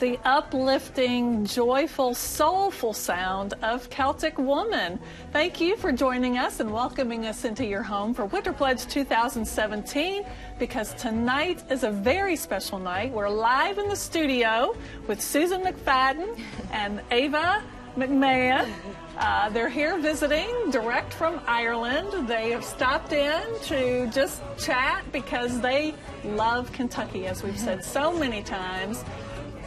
the uplifting, joyful, soulful sound of Celtic Woman. Thank you for joining us and welcoming us into your home for Winter Pledge 2017, because tonight is a very special night. We're live in the studio with Susan McFadden and Éabha McMahon. They're here visiting direct from Ireland. They have stopped in to just chat because they love Kentucky, as we've said so many times.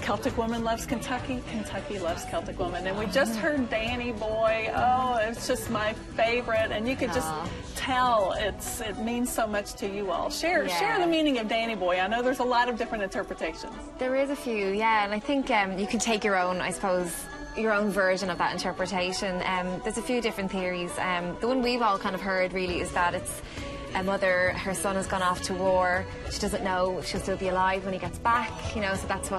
Celtic Woman loves Kentucky, Kentucky loves Celtic Woman. And we just heard Danny Boy. Oh, it's just my favorite. And you could just tell it means so much to you all. Share the meaning of Danny Boy. I know there's a lot of different interpretations. There is a few, yeah. And I think you can take your own, I suppose, your own version of that interpretation. There's a few different theories. The one we've all kind of heard really is that it's a mother, her son has gone off to war, she doesn't know if she'll still be alive when he gets back, you know, so that's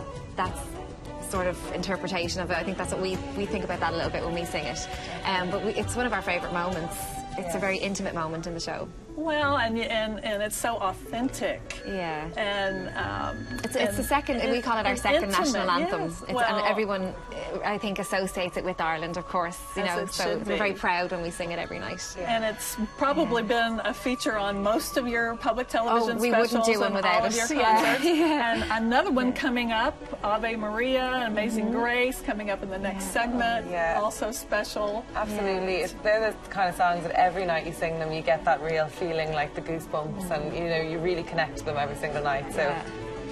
sort of interpretation of it. I think that's what we think about that a little bit when we sing it. But it's one of our favourite moments. It's a very intimate moment in the show. Well, and it's so authentic. Yeah. And it's the second, we call it our second national anthem. Yes. And everyone, I think, associates it with Ireland, of course. We're very proud when we sing it every night. Yeah. And it's probably been a feature on most of your public television specials. We wouldn't do one without it. And another one coming up, Ave Maria, Amazing Grace, coming up in the next segment. Yeah. Also special. Absolutely. Yeah. They're the kind of songs that every night you sing them, you get that real feeling, like the goosebumps, and you know, you really connect to them every single night. So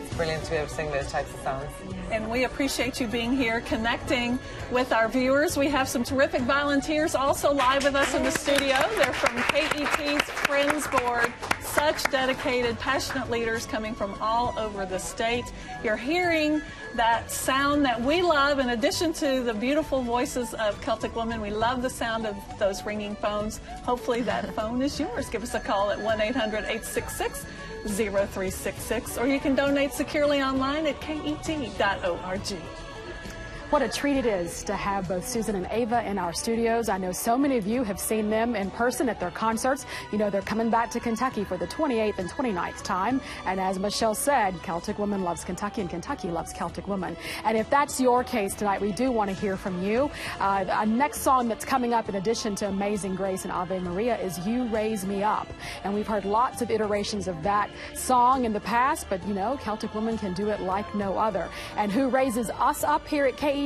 it's brilliant to be able to sing those types of songs. And we appreciate you being here, connecting with our viewers. We have some terrific volunteers also live with us in the studio. They're from KET's Friends Board. Such dedicated, passionate leaders coming from all over the state. You're hearing that sound that we love. In addition to the beautiful voices of Celtic Woman, we love the sound of those ringing phones. Hopefully that phone is yours. Give us a call at 1-800-866-0366, or you can donate securely online at ket.org. What a treat it is to have both Susan and Éabha in our studios. I know so many of you have seen them in person at their concerts. You know, they're coming back to Kentucky for the 28th and 29th time. And as Michelle said, Celtic Woman loves Kentucky and Kentucky loves Celtic Woman. And if that's your case tonight, we do want to hear from you. Our next song that's coming up in addition to Amazing Grace and Ave Maria is You Raise Me Up. And we've heard lots of iterations of that song in the past, but you know, Celtic Woman can do it like no other. And who raises us up here at KET?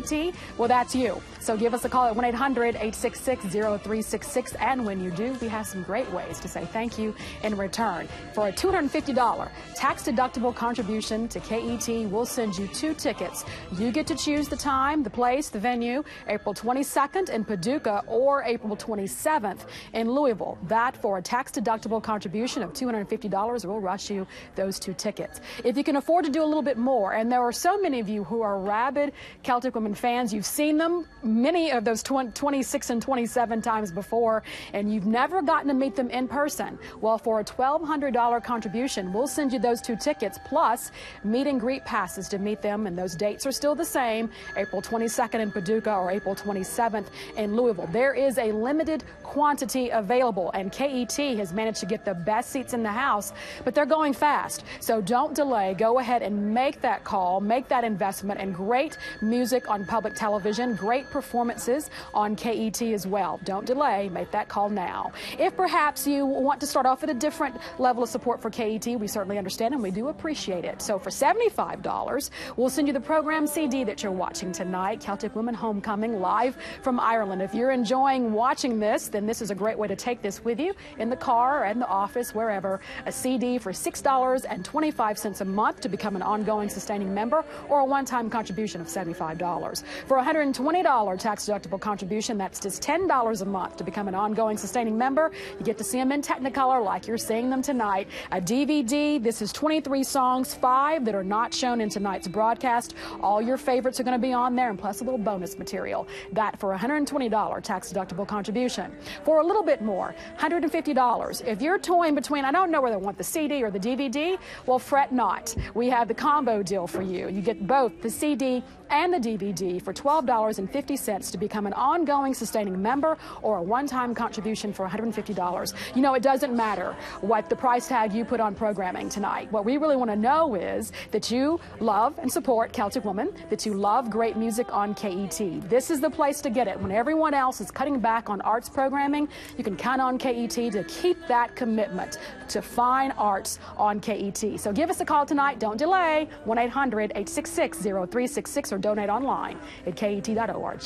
Well, that's you. So give us a call at 1-800-866-0366, and when you do, we have some great ways to say thank you in return. For a $250 tax-deductible contribution to KET, we'll send you 2 tickets. You get to choose the time, the place, the venue, April 22nd in Paducah or April 27th in Louisville. That, for a tax-deductible contribution of $250, we'll rush you those 2 tickets. If you can afford to do a little bit more, and there are so many of you who are rabid Celtic Women fans, you've seen them many of those 26 and 27 times before, and you've never gotten to meet them in person. Well, for a $1,200 contribution, we'll send you those 2 tickets plus meet and greet passes to meet them, and those dates are still the same, April 22nd in Paducah or April 27th in Louisville. There is a limited quantity available, and KET has managed to get the best seats in the house, but they're going fast, so don't delay. Go ahead and make that call, make that investment, and great music on public television, great performances on KET as well. Don't delay, make that call now. If perhaps you want to start off at a different level of support for KET, we certainly understand and we do appreciate it. So for $75, we'll send you the program CD that you're watching tonight, Celtic Woman Homecoming, live from Ireland. If you're enjoying watching this, then this is a great way to take this with you in the car or in the office, wherever. A CD for $6.25 a month to become an ongoing sustaining member, or a one-time contribution of $75. For a $120 tax-deductible contribution, that's just $10 a month to become an ongoing sustaining member. You get to see them in Technicolor like you're seeing them tonight. A DVD, this is 23 songs, 5 that are not shown in tonight's broadcast. All your favorites are going to be on there, and plus a little bonus material. That for a $120 tax-deductible contribution. For a little bit more, $150. If you're toying between, I don't know whether I want the CD or the DVD, well, fret not. We have the combo deal for you. You get both the CD and the DVD AEPD for $12.50 to become an ongoing sustaining member or a one-time contribution for $150. You know, it doesn't matter what the price tag you put on programming tonight. What we really want to know is that you love and support Celtic Woman, that you love great music on KET. This is the place to get it. When everyone else is cutting back on arts programming, you can count on KET to keep that commitment to fine arts on KET. So give us a call tonight. Don't delay. 1-800-866-0366 or donate online at ket.org.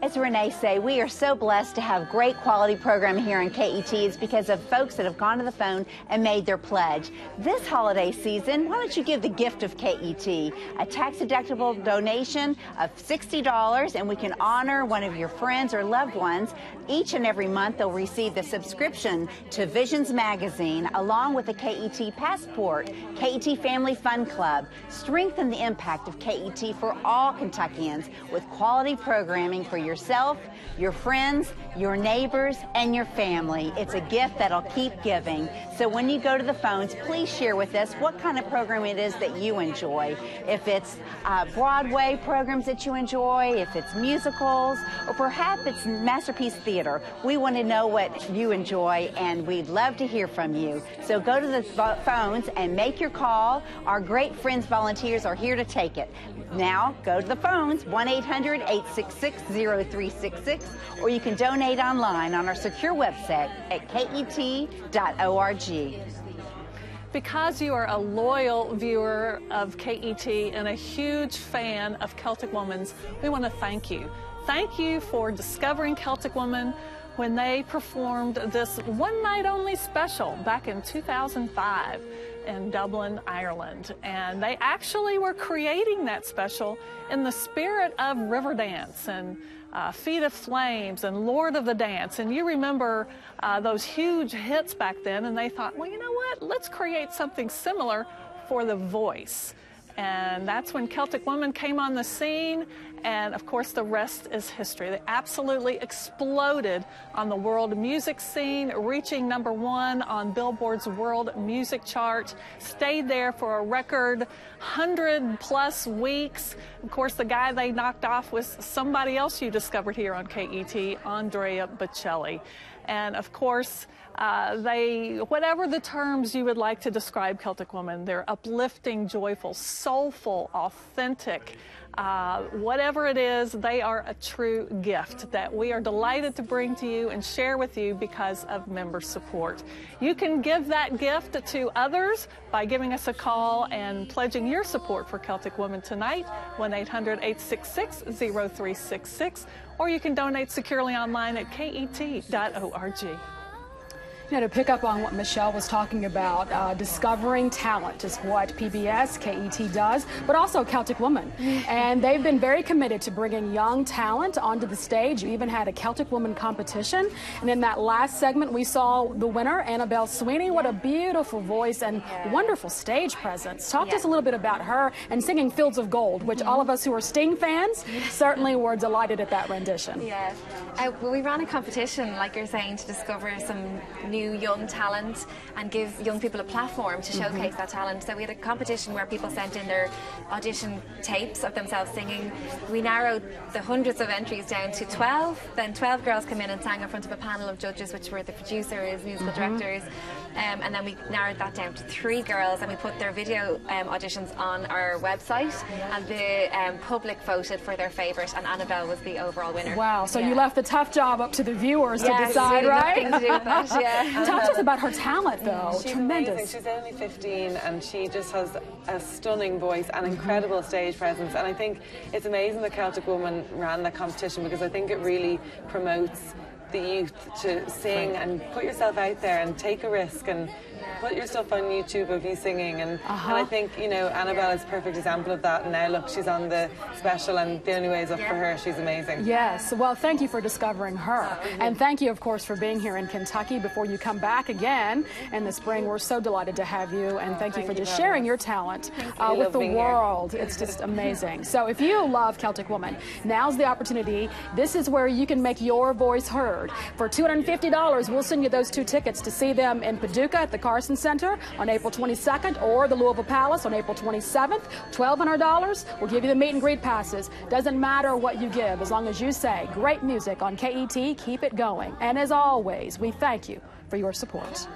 As Renee say, we are so blessed to have great quality programming here on KET. It's because of folks that have gone to the phone and made their pledge. This holiday season, why don't you give the gift of KET, a tax-deductible donation of $60, and we can honor one of your friends or loved ones. Each and every month, they'll receive the subscription to Visions Magazine, along with the KET Passport, KET Family Fun Club. Strengthen the impact of KET for all Kentuckians with quality programming for yourself, your friends, your neighbors, and your family. It's a gift that'll keep giving. So when you go to the phones, please share with us what kind of program it is that you enjoy. If it's Broadway programs that you enjoy, if it's musicals, or perhaps it's Masterpiece Theater. We want to know what you enjoy, and we'd love to hear from you. So go to the phones and make your call. Our great friends volunteers are here to take it. Now go to the phones, 1-800-866-0366, or you can donate online on our secure website at ket.org. Because you are a loyal viewer of KET and a huge fan of Celtic Woman's, we want to thank you. Thank you for discovering Celtic Woman when they performed this one-night-only special back in 2005 in Dublin, Ireland. And they actually were creating that special in the spirit of Riverdance and Feet of Flames and Lord of the Dance. And you remember those huge hits back then, and they thought, well, you know what? Let's create something similar for The Voice. And that's when Celtic Woman came on the scene, and of course the rest is history. They absolutely exploded on the world music scene, reaching #1 on Billboard's world music chart, stayed there for a record 100+ weeks. Of course, the guy they knocked off was somebody else you discovered here on KET, Andrea Bocelli. And of course, whatever the terms you would like to describe Celtic Woman, they're uplifting, joyful, soulful, authentic. Whatever it is, they are a true gift that we are delighted to bring to you and share with you because of member support. You can give that gift to others by giving us a call and pledging your support for Celtic Woman tonight, 1-800-866-0366, or you can donate securely online at ket.org. You know, to pick up on what Michelle was talking about, discovering talent is what PBS, KET does, but also Celtic Woman. And they've been very committed to bringing young talent onto the stage. You even had a Celtic Woman competition. And in that last segment, we saw the winner, Annabelle Sweeney. What a beautiful voice and wonderful stage presence. Talk to us a little bit about her and singing Fields of Gold, which all of us who are Sting fans certainly were delighted at that rendition. Yes. Well, we ran a competition, like you're saying, to discover some new young talent and give young people a platform to showcase that talent. So we had a competition where people sent in their audition tapes of themselves singing. We narrowed the hundreds of entries down to 12. Then 12 girls came in and sang in front of a panel of judges, which were the producers, musical directors, and then we narrowed that down to 3 girls, and we put their video auditions on our website, and the public voted for their favorite, and Annabelle was the overall winner. Wow, so you left the tough job up to the viewers to decide, right? Nothing to do with that, Talk to us about her talent, though. She's tremendous. Amazing. She's only 15, and she just has a stunning voice and incredible stage presence. And I think it's amazing that Celtic Woman ran that competition, because I think it really promotes the youth to sing and put yourself out there and take a risk and put your stuff on YouTube of you singing. And, and I think, you know, Annabelle is a perfect example of that. And now, look, she's on the special, and The Only Way Is Up for her. She's amazing. Yes. Well, thank you for discovering her. And thank you, of course, for being here in Kentucky before you come back again in the spring. We're so delighted to have you. And thank you for just sharing your talent with the world. It's just amazing. So if you love Celtic Woman, now's the opportunity. This is where you can make your voice heard. third. For $250, we'll send you those two tickets to see them in Paducah at the Carson Center on April 22nd or the Louisville Palace on April 27th. $1,200, we'll give you the meet and greet passes. Doesn't matter what you give, as long as you say, great music on KET, keep it going. And as always, we thank you for your support.